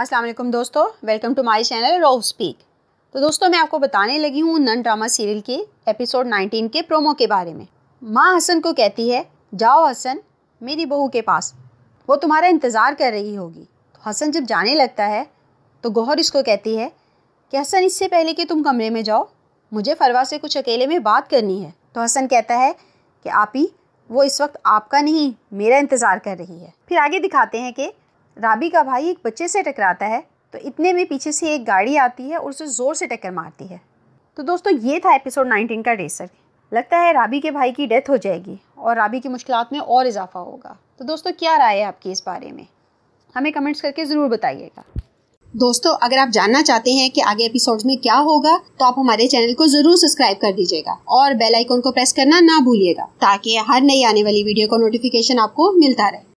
अस्सलाम वालेकुम दोस्तों, welcome to my channel Rauf speak. तो दोस्तों मैं आपको बताने लगी हूँ नंद ड्रामा सीरियल के एपिसोड 19 के प्रोमो के बारे में। माँ हसन को कहती है, जाओ हसन मेरी बहू के पास, वो तुम्हारा इंतज़ार कर रही होगी। तो हसन जब जाने लगता है तो गौहर इसको कहती है कि हसन इससे पहले कि तुम कमरे में जाओ मुझे फरवा से कुछ अकेले में बात करनी है। तो हसन कहता है कि आपी वो इस वक्त आपका नहीं मेरा इंतज़ार कर रही है। फिर आगे दिखाते हैं कि राबी का भाई एक बच्चे से टकराता है, तो इतने में पीछे से एक गाड़ी आती है और उसे ज़ोर से टक्कर मारती है। तो दोस्तों ये था एपिसोड 19 का रेसर। लगता है राबी के भाई की डेथ हो जाएगी और राबी की मुश्किलात में और इजाफा होगा। तो दोस्तों क्या राय है आपकी इस बारे में, हमें कमेंट्स करके ज़रूर बताइएगा। दोस्तों अगर आप जानना चाहते हैं कि आगे एपिसोड्स में क्या होगा तो आप हमारे चैनल को ज़रूर सब्सक्राइब कर दीजिएगा और बेल आइकॉन को प्रेस करना ना भूलिएगा ताकि हर नई आने वाली वीडियो का नोटिफिकेशन आपको मिलता रहे।